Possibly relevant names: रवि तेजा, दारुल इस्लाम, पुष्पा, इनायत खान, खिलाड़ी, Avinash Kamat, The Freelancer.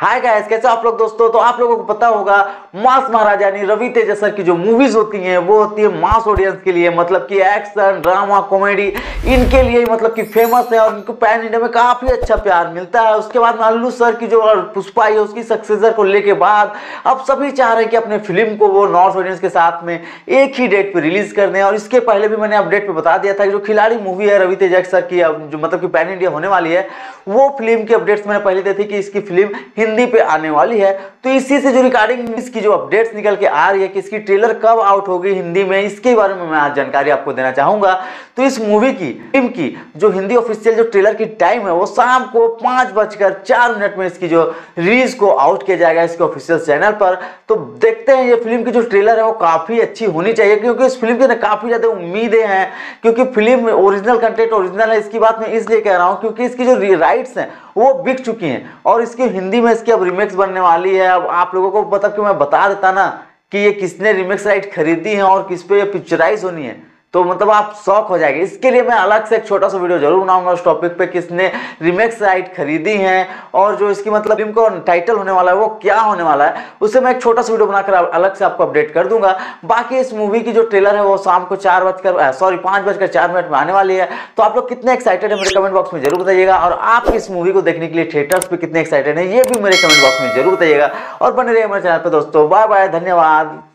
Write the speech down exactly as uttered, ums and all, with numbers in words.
Hi guys, कैसे आप लोग दोस्तों। तो आप लोगों को पता होगा मास महाराज यानी रवि तेजा सर की जो मूवीज होती हैं वो होती है मास ऑडियंस के लिए, मतलब कि एक्शन, ड्रामा, कॉमेडी इनके लिए मतलब कि फेमस है और इनको पैन इंडिया में काफी अच्छा प्यार मिलता है। उसके बाद अल्लू सर की जो पुष्पा है उसकी सक्सेसर को लेके बाद अब सभी चाह रहे हैं कि अपने फिल्म को वो नॉर्थ ऑडियंस के साथ में एक ही डेट पर रिलीज कर दें। और इसके पहले भी मैंने अपडेट पर बता दिया था कि जो खिलाड़ी मूवी है रवि तेजा सर की जो मतलब कि पैन इंडिया होने वाली है, वो फिल्म के अपडेट्स मैंने पहले दी थी कि इसकी फिल्म हिंदी पे आने वाली है। तो इसी से जो रिगार्डिंग इसकी जो अपडेट्स निकल के आ रही है कि इसकी ट्रेलर कब आउट होगी हिंदी में, इसके बारे में मैं आज जानकारी आपको देना चाहूंगा। तो इस मूवी की फिल्म की जो हिंदी ऑफिशियल जो ट्रेलर की टाइम है वो शाम को पांच बजकर चार मिनट में इसकी जो रिलीज को आउट किया जाएगा इसके ऑफिशियल चैनल पर। तो देखते हैं ये फिल्म की जो ट्रेलर है वो काफी अच्छी होनी चाहिए क्योंकि इस फिल्म की ना काफी ज्यादा उम्मीदें हैं, क्योंकि फिल्म ओरिजिनल कंटेंट ओरिजिनल है। इसकी बात मैं इसलिए कह रहा हूँ क्योंकि इसकी जो राइट्स हैं वो बिक चुकी हैं और इसकी हिंदी में इसकी अब रिमेक्स बनने वाली है। अब आप लोगों को मतलब कि मैं बता देता ना कि ये किसने रिमेक्स राइट खरीदी है और किस पे ये पिक्चराइज होनी है, तो मतलब आप शौक हो जाएंगे। इसके लिए मैं अलग से एक छोटा सा वीडियो जरूर बनाऊंगा उस टॉपिक पे, किसने रिमेक्स राइट खरीदी हैं और जो इसकी मतलब फिल्म का टाइटल होने वाला है वो क्या होने वाला है, उसे मैं एक छोटा सा वीडियो बनाकर अलग से आपको अपडेट कर दूंगा। बाकी इस मूवी की जो ट्रेलर है वो शाम को चार बजकर सॉरी पाँच बजकर चार मिनट में आने वाली है। तो आप लोग कितने एक्साइटेड है मेरे कमेंट बॉक्स में जरूर बताइएगा, और आप इस मूवी को देखने के लिए थिएटर्स पर कितने एक्साइटेड है ये भी मेरे कमेंट बॉक्स में जरूर बताइएगा। और बने रहिए मेरे चैनल पर दोस्तों। बाय बाय, धन्यवाद।